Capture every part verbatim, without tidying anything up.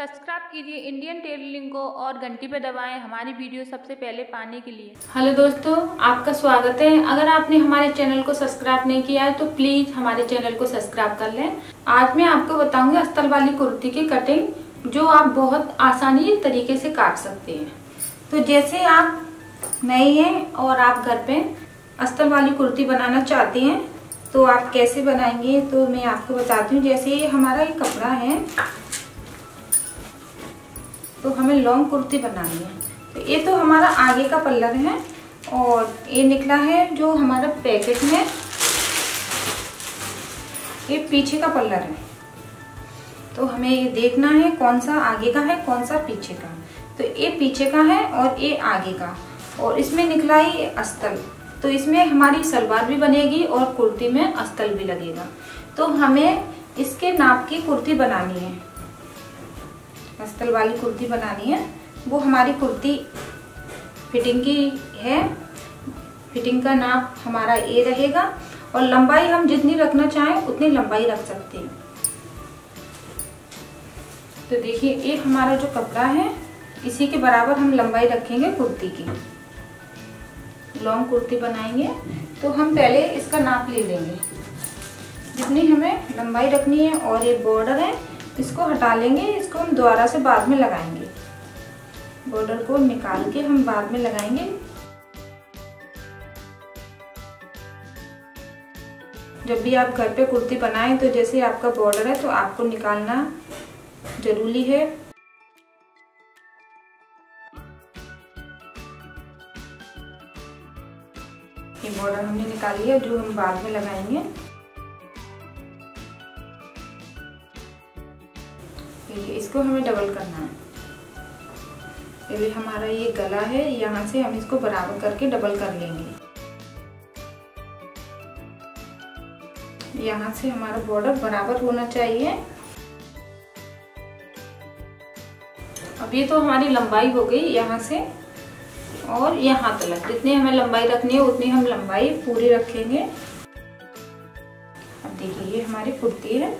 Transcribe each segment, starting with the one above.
Subscribe कीजिए Indian tailoring को और घंटी पे दबाएं हमारी वीडियो सबसे पहले पाने के लिए। हेलो दोस्तों, आपका स्वागत है। अगर आपने हमारे चैनल को सब्सक्राइब नहीं किया है तो प्लीज हमारे चैनल को सब्सक्राइब कर लें। आज मैं आपको बताऊंगी अस्तर वाली कुर्ती की कटिंग, जो आप बहुत आसानी तरीके से काट सकते हैं। तो जैसे आप नई हैं और आप घर पे अस्तर वाली कुर्ती बनाना चाहती हैं तो आप कैसे बनाएंगे तो मैं आपको बताती हूँ। जैसे ये हमारा ये कपड़ा है तो हमें लॉन्ग कुर्ती बनानी है। तो ये तो हमारा आगे का पल्लर है और ये निकला है जो हमारा पैकेट में, ये पीछे का पल्लर है। तो हमें ये देखना है कौन सा आगे का है कौन सा पीछे का। तो ये पीछे का है और ये आगे का, और इसमें निकला ही अस्तर। तो इसमें हमारी सलवार भी बनेगी और कुर्ती में अस्तर भी लगेगा। तो हमें इसके नाप की कुर्ती बनानी है, अस्तर वाली कुर्ती बनानी है। वो हमारी कुर्ती फिटिंग की है, फिटिंग का नाप हमारा ये रहेगा और लंबाई हम जितनी रखना चाहें उतनी लंबाई रख सकते हैं। तो देखिए ये हमारा जो कपड़ा है इसी के बराबर हम लंबाई रखेंगे कुर्ती की, लॉन्ग कुर्ती बनाएंगे। तो हम पहले इसका नाप ले लेंगे जितनी हमें लंबाई रखनी है, और ये बॉर्डर है इसको हटा लेंगे, इसको हम दोबारा से बाद में लगाएंगे। बॉर्डर को निकाल के हम बाद में लगाएंगे। जब भी आप घर पे कुर्ती बनाएं तो जैसे आपका बॉर्डर है तो आपको निकालना जरूरी है। ये बॉर्डर हमने निकाल लिया जो हम बाद में लगाएंगे। ये इसको हमें डबल करना है। ये हमारा ये गला है, यहाँ से हम इसको बराबर करके डबल कर लेंगे। यहाँ से हमारा बॉर्डर बराबर होना चाहिए। अब ये तो हमारी लंबाई हो गई यहाँ से और यहाँ तक। जितनी हमें लंबाई रखनी है उतनी हम लंबाई पूरी रखेंगे। अब देखिए ये हमारी कुर्ती है।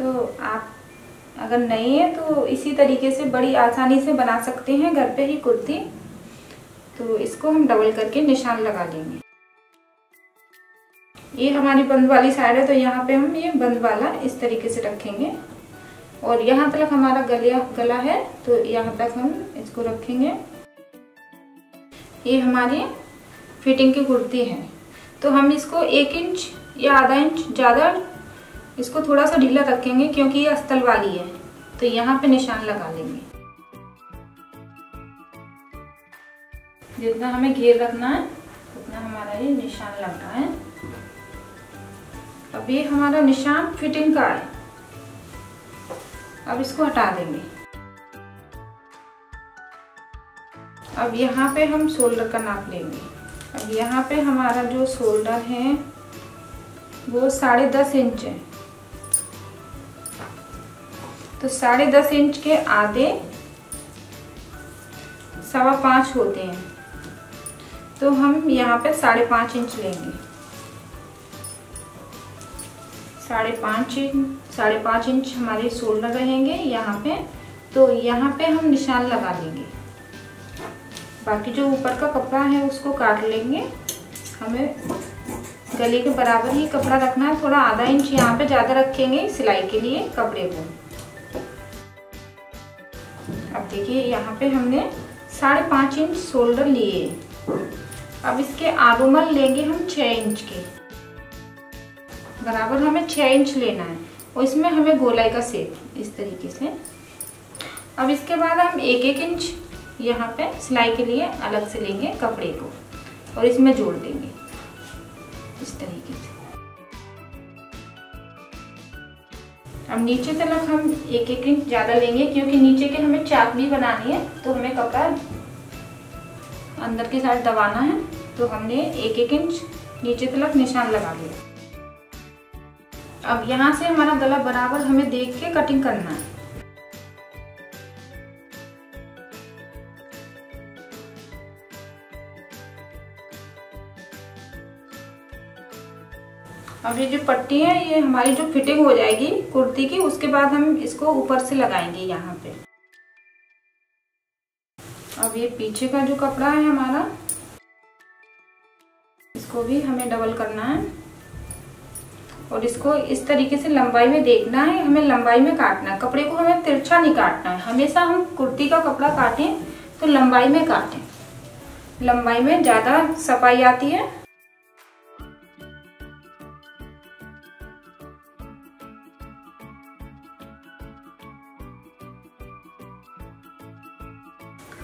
तो आप अगर नहीं है तो इसी तरीके से बड़ी आसानी से बना सकते हैं घर पे ही कुर्ती। तो इसको हम डबल करके निशान लगा लेंगे। ये हमारी बंद वाली साइड है तो यहाँ पे हम ये बंद वाला इस तरीके से रखेंगे, और यहाँ तक हमारा गलिया गला है तो यहाँ तक हम इसको रखेंगे। ये हमारी फिटिंग की कुर्ती है। तो हम इसको एक इंच या आधा इंच ज़्यादा इसको थोड़ा सा ढीला रखेंगे क्योंकि ये अस्तर वाली है। तो यहाँ पे निशान लगा लेंगे। जितना हमें घेर रखना है उतना हमारा ये निशान लग रहा है। अब ये हमारा निशान फिटिंग का है। अब इसको हटा देंगे। अब यहाँ पे हम शोल्डर का नाप लेंगे। अब यहाँ पे हमारा जो शोल्डर है वो साढ़े दस इंच है। तो साढ़े दस इंच के आधे सवा पाँच होते हैं, तो हम यहाँ पे साढ़े पाँच इंच लेंगे। साढ़े पाँच इंच साढ़े पाँच इंच हमारे शोल्डर रहेंगे यहाँ पे। तो यहाँ पे हम निशान लगा देंगे। बाकी जो ऊपर का कपड़ा है उसको काट लेंगे। हमें गले के बराबर ही कपड़ा रखना है। थोड़ा आधा इंच यहाँ पे ज़्यादा रखेंगे सिलाई के लिए कपड़े को। अब देखिए यहाँ पे हमने साढ़े पाँच इंच शोल्डर लिए। अब इसके आरूमल लेंगे हम छः इंच के बराबर, हमें छः इंच लेना है और इसमें हमें गोलाई का शेप इस तरीके से। अब इसके बाद हम एक एक इंच यहाँ पे सिलाई के लिए अलग से लेंगे कपड़े को और इसमें जोड़ देंगे इस तरीके से। अब नीचे तक हम एक एक इंच ज़्यादा लेंगे क्योंकि नीचे के हमें चापनी बनानी है। तो हमें कपड़ा अंदर के साइड दबाना है। तो हमने एक एक इंच नीचे तक निशान लगा लिया। अब यहाँ से हमारा गला बराबर हमें देख के कटिंग करना है। अब ये जो पट्टी है ये हमारी जो फिटिंग हो जाएगी कुर्ती की, उसके बाद हम इसको ऊपर से लगाएंगे यहाँ पे। अब ये पीछे का जो कपड़ा है हमारा, इसको भी हमें डबल करना है और इसको इस तरीके से लंबाई में देखना है, हमें लंबाई में काटना है कपड़े को, हमें तिरछा नहीं काटना है। हमेशा हम कुर्ती का कपड़ा काटें तो लंबाई में काटें, लंबाई में ज़्यादा सफाई आती है।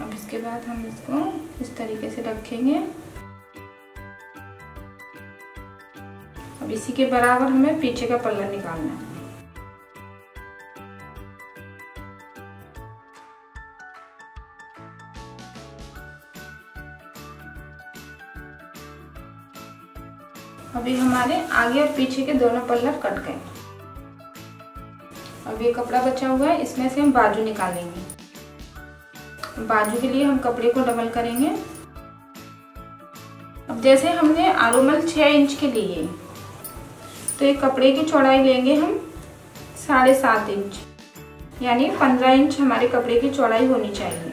अब इसके बाद हम इसको इस तरीके से रखेंगे। अब इसी के बराबर हमें पीछे का पल्ला निकालना है। अभी हमारे आगे और पीछे के दोनों पल्ला कट गए। अब ये कपड़ा बचा हुआ है, इसमें से हम बाजू निकालेंगे। बाजू के लिए हम कपड़े को डबल करेंगे। अब जैसे हमने आरोमल छः इंच के लिए, तो ये कपड़े की चौड़ाई लेंगे हम साढ़े सात इंच, यानी पंद्रह इंच हमारे कपड़े की चौड़ाई होनी चाहिए।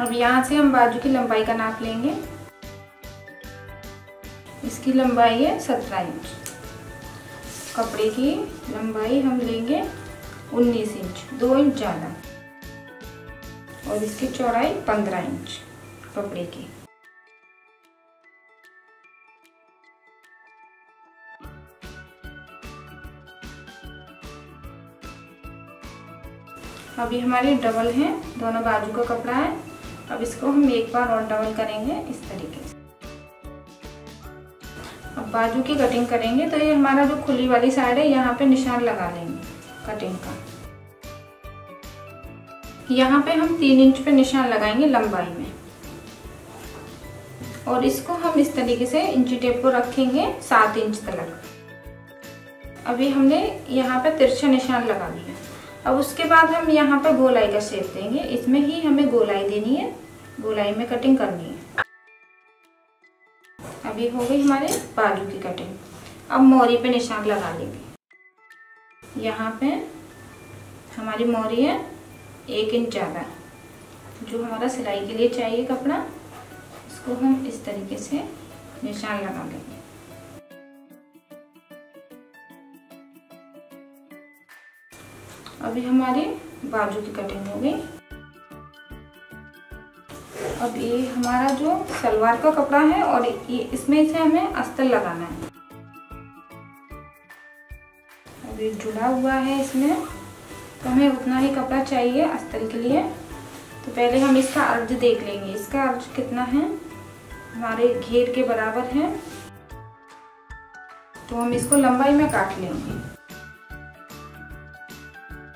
अब यहाँ से हम बाजू की लंबाई का नाप लेंगे। इसकी लंबाई है सत्रह इंच। कपड़े की लंबाई हम लेंगे उन्नीस इंच, दो इंच ज़्यादा, और इसकी चौड़ाई पंद्रह इंच कपड़े की। अभी हमारे डबल हैं, दोनों बाजू का कपड़ा है। अब इसको हम एक बार और डबल करेंगे इस तरीके से। अब बाजू की कटिंग करेंगे तो ये हमारा जो खुली वाली साइड है, यहाँ पे निशान लगा लेंगे कटिंग का। यहाँ पे हम तीन इंच पे निशान लगाएंगे लंबाई में, और इसको हम इस तरीके से इंची टेप को रखेंगे सात इंच तक। अभी हमने यहाँ पे तिरछा निशान लगा लिया। अब उसके बाद हम यहाँ पे गोलाई का शेप देंगे, इसमें ही हमें गोलाई देनी है, गोलाई में कटिंग करनी है। अभी हो गई हमारे बाजू की कटिंग। अब मोरी पे निशान लगा लेंगे। यहाँ पे हमारी मोरी है एक इंच ज़्यादा, जो हमारा सिलाई के लिए चाहिए कपड़ा, इसको हम इस तरीके से निशान लगा लेंगे। अभी हमारी बाजू की कटिंग हो गई। अब ये हमारा जो सलवार का कपड़ा है, और ये इसमें से हमें अस्तर लगाना है। अब ये जुड़ा हुआ है इसमें, तो हमें उतना ही कपड़ा चाहिए अस्तर के लिए। तो पहले हम इसका अर्ज देख लेंगे, इसका अर्ज कितना है, हमारे घेर के बराबर है, तो हम इसको लंबाई में काट लेंगे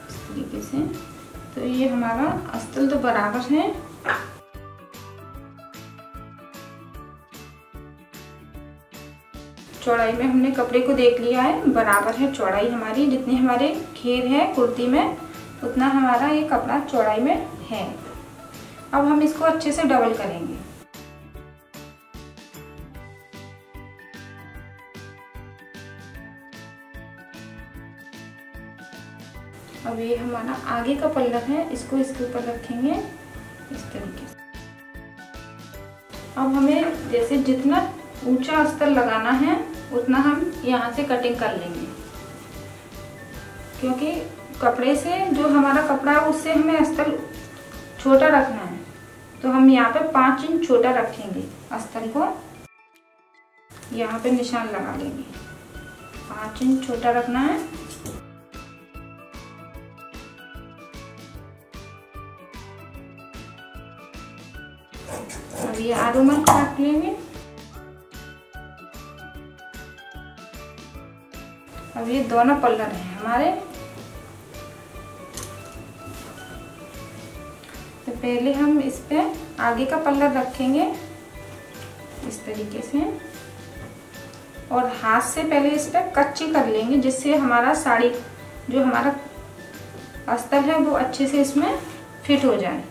इस तरीके से। तो ये हमारा अस्तर तो बराबर है। चौड़ाई में हमने कपड़े को देख लिया है, बराबर है चौड़ाई हमारी, जितनी हमारे घेर है कुर्ती में उतना हमारा ये कपड़ा चौड़ाई में है। अब हम इसको अच्छे से डबल करेंगे। अब ये हमारा आगे का पल्ला है, इसको इसके ऊपर रखेंगे इस तरीके से। अब हमें जैसे जितना ऊंचा अस्तर लगाना है उतना हम यहाँ से कटिंग कर लेंगे, क्योंकि कपड़े से जो हमारा कपड़ा है उससे हमें अस्तर छोटा रखना है, तो हम यहाँ पे पाँच इंच छोटा रखेंगे अस्तर को। यहाँ पे निशान लगा लेंगे, पाँच इंच छोटा रखना है। अब ये आरोमल काट लेंगे। अब ये दोनों पल्ला हैं हमारे, तो पहले हम इस पे आगे का पल्ला रखेंगे इस तरीके से, और हाथ से पहले इस पे कच्ची कर लेंगे, जिससे हमारा साड़ी जो हमारा अस्तर है वो अच्छे से इसमें फिट हो जाए।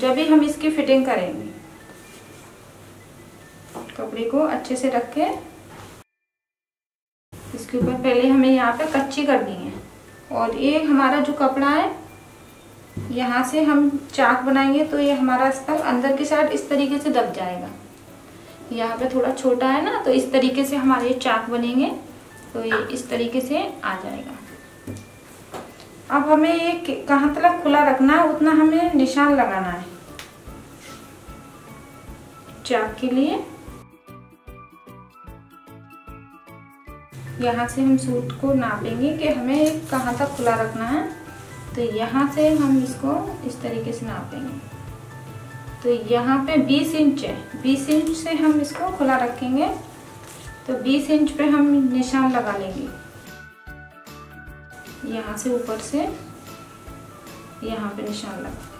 जब भी हम इसकी फिटिंग करेंगे कपड़े को अच्छे से रख के इसके ऊपर पहले हमें यहाँ पे कच्ची करनी है। और ये हमारा जो कपड़ा है यहाँ से हम चाक बनाएंगे तो ये हमारा स्तर अंदर की साइड इस तरीके से दब जाएगा। यहाँ पे थोड़ा छोटा है ना, तो इस तरीके से हमारे चाक बनेंगे तो ये इस तरीके से आ जाएगा। अब हमें ये कहाँ तक खुला रखना है उतना हमें निशान लगाना है चाक के लिए। यहाँ से हम सूट को नापेंगे कि हमें कहाँ तक खुला रखना है, तो यहाँ से हम इसको इस तरीके से नापेंगे। तो यहाँ पे बीस इंच है, बीस इंच से हम इसको खुला रखेंगे तो बीस इंच पे हम निशान लगा लेंगे। यहाँ से ऊपर से यहाँ पे निशान लगा,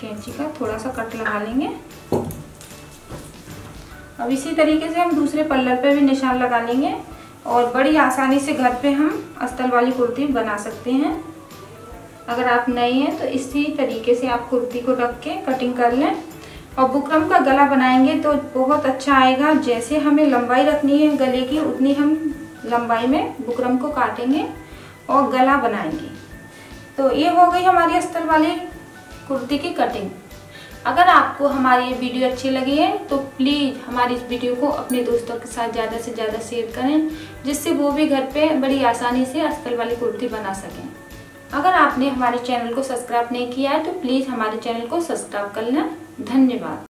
कैंची का थोड़ा सा कट लगा लेंगे। अब इसी तरीके से हम दूसरे पल्लर पे भी निशान लगा लेंगे और बड़ी आसानी से घर पे हम अस्तर वाली कुर्ती बना सकते हैं। अगर आप नए हैं तो इसी तरीके से आप कुर्ती को रख के कटिंग कर लें। और बुकरम का गला बनाएंगे तो बहुत अच्छा आएगा। जैसे हमें लंबाई रखनी है गले की उतनी हम लंबाई में बुकरम को काटेंगे और गला बनाएंगे। तो ये हो गई हमारी अस्तर वाली कुर्ती की कटिंग। अगर आपको हमारी ये वीडियो अच्छी लगी है तो प्लीज़ हमारी इस वीडियो को अपने दोस्तों के साथ ज़्यादा से ज़्यादा शेयर करें, जिससे वो भी घर पर बड़ी आसानी से अस्तर वाली कुर्ती बना सकें। अगर आपने हमारे चैनल को सब्सक्राइब नहीं किया है तो प्लीज़ हमारे चैनल को सब्सक्राइब कर लें। धन्यवाद।